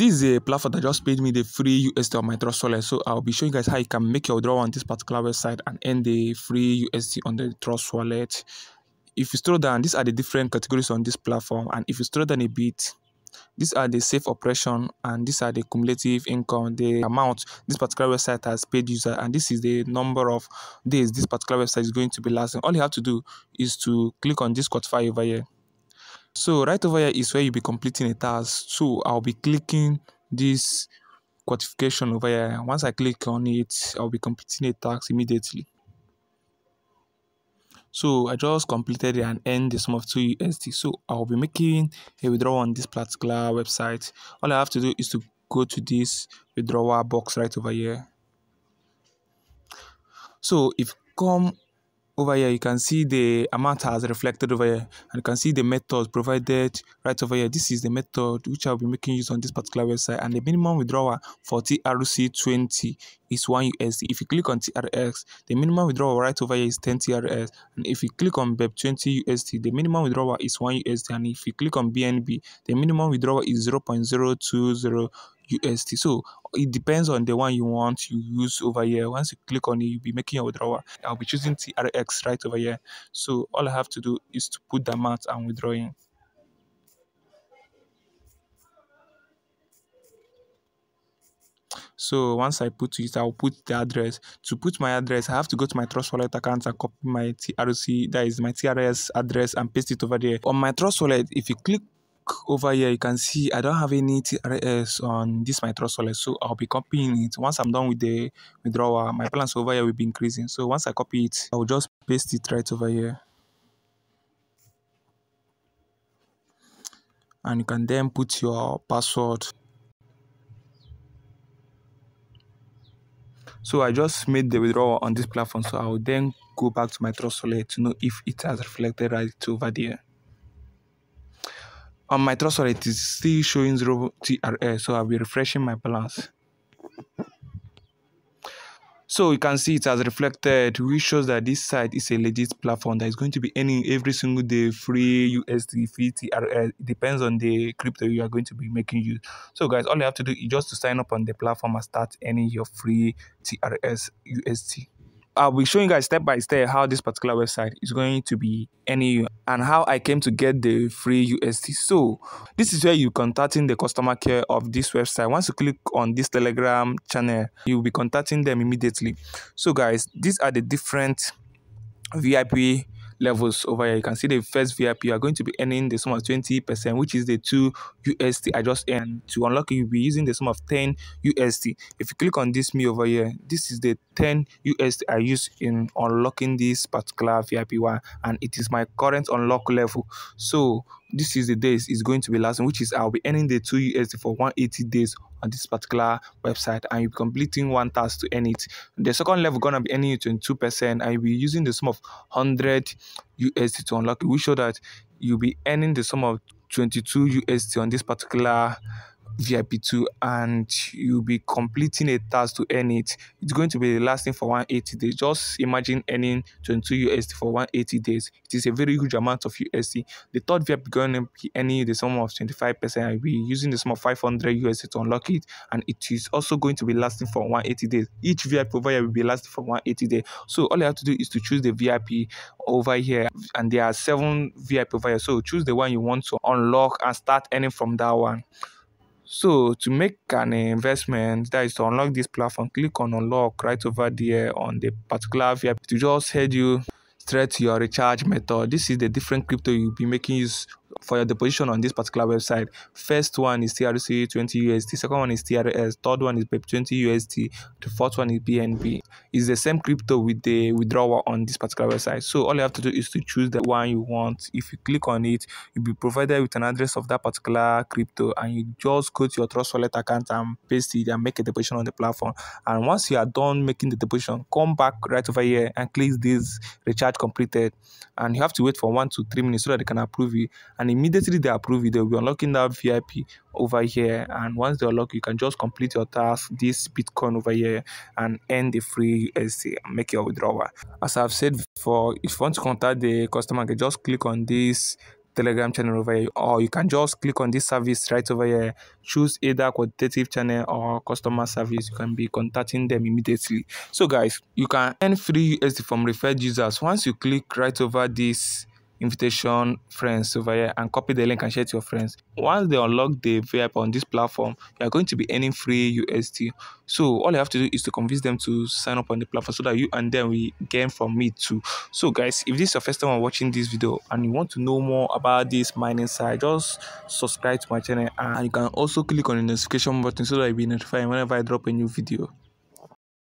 This is a platform that just paid me the free USDT on my Trust Wallet, so I'll be showing you guys how you can make your withdrawal on this particular website and earn the free USDT on the Trust Wallet. If you scroll down, these are the different categories on this platform, and if you scroll down a bit, these are the safe operation, and these are the cumulative income, the amount this particular website has paid user, and this is the number of days this particular website is going to be lasting. All you have to do is to click on this quantify over here. So right over here is where you'll be completing a task. So I'll be clicking this quantification over here. Once I click on it, I'll be completing a task immediately. So I just completed and earned the sum of 2 USD. So I'll be making a withdrawal on this particular website. All I have to do is to go to this withdrawal box right over here. So if come over here, you can see the amount has reflected over here, and you can see the methods provided right over here. This is the method which I'll be making use on this particular website, and the minimum withdrawal for TRC20 is 1 USD. If you click on TRX, the minimum withdrawal right over here is 10 TRX, and if you click on BEP20 USD, the minimum withdrawal is 1 USD, and if you click on BNB, the minimum withdrawal is 0.020 USD. So it depends on the one you want to use over here. Once you click on it, you'll be making a withdrawal. I'll be choosing TRX right over here. So all I have to do is to put the amount and withdrawing. So once I put it, I'll put the address. To put my address, I have to go to my Trust Wallet account and copy my TRC, that is my TRS address, and paste it over there. On my Trust Wallet, if you click over here, you can see I don't have any TRS on this my Trust Wallet, so I'll be copying it. Once I'm done with the withdrawal, my balance over here will be increasing. So once I copy it, I'll just paste it right over here, and you can then put your password. So I just made the withdrawal on this platform, so I'll then go back to my Trust Wallet to know if it has reflected right over there. On my Trust Wallet, it's still showing 0 TRS, so I'll be refreshing my balance. So you can see it has reflected, which shows that this site is a legit platform that is going to be earning every single day free USD, free TRS. It depends on the crypto you are going to be making use. So guys, all you have to do is just to sign up on the platform and start earning your free TRS USD. I'll be showing you guys step by step how this particular website is going to be earning you and how I came to get the free USD. So this is where you're contacting the customer care of this website. Once you click on this Telegram channel, you'll be contacting them immediately. So guys, these are the different VIP levels over here. You can see the first VIP, you are going to be earning the sum of 20%, which is the 2 USD I just earned. To unlock it, you'll be using the sum of 10 USD. If you click on this me over here, this is the 10 USD I use in unlocking this particular VIP one, and it is my current unlock level. So this is the days it's going to be lasting, which is I'll be earning the 2 USD for 180 days on this particular website, and you'll be completing one task to earn it. The second level gonna be earning you 22%, and you'll be using the sum of 100 USD to unlock it. We show that you'll be earning the sum of 22 USD on this particular VIP2, and you'll be completing a task to earn it. It's going to be lasting for 180 days. Just imagine earning 22 USD for 180 days. It is a very huge amount of USD. The third VIP is going to be earning the sum of 25%. I'll be using the sum of 500 USD to unlock it, and it is also going to be lasting for 180 days. Each VIP over here will be lasting for 180 days. So all you have to do is to choose the VIP over here, and there are 7 VIP over here. So choose the one you want to unlock and start earning from that one. So to make an investment, that is to unlock this platform, click on unlock right over there on the particular VIP to just head you straight to your recharge method. This is the different crypto you'll be making use for your deposition on this particular website. First one is TRC20 USD, second one is TRS, third one is BEP20 USD, the fourth one is BNB. It's the same crypto with the withdrawal on this particular website. So all you have to do is to choose the one you want. If you click on it, you'll be provided with an address of that particular crypto, and you just go to your Trust Wallet account and paste it and make a deposition on the platform. And once you are done making the deposition, come back right over here and click this recharge completed, and you have to wait for 1 to 3 minutes so that they can approve you. And immediately they approve it, they'll be unlocking that VIP over here. And once they unlock, you can just complete your task, this Bitcoin over here, and earn the free USD and make your withdrawal. As I've said before, if you want to contact the customer, just click on this Telegram channel over here, or you can just click on this service right over here, choose either quantitative channel or customer service. You can be contacting them immediately. So guys, you can earn free USDT from referred users. Once you click right over this invitation friends over here and copy the link and share to your friends, once they unlock the VIP on this platform, you are going to be earning free USDT. So all you have to do is to convince them to sign up on the platform so that you and them will gain from it too. So guys, if this is your first time watching this video and you want to know more about this mining site, just subscribe to my channel, and you can also click on the notification button so that you'll be notified whenever I drop a new video.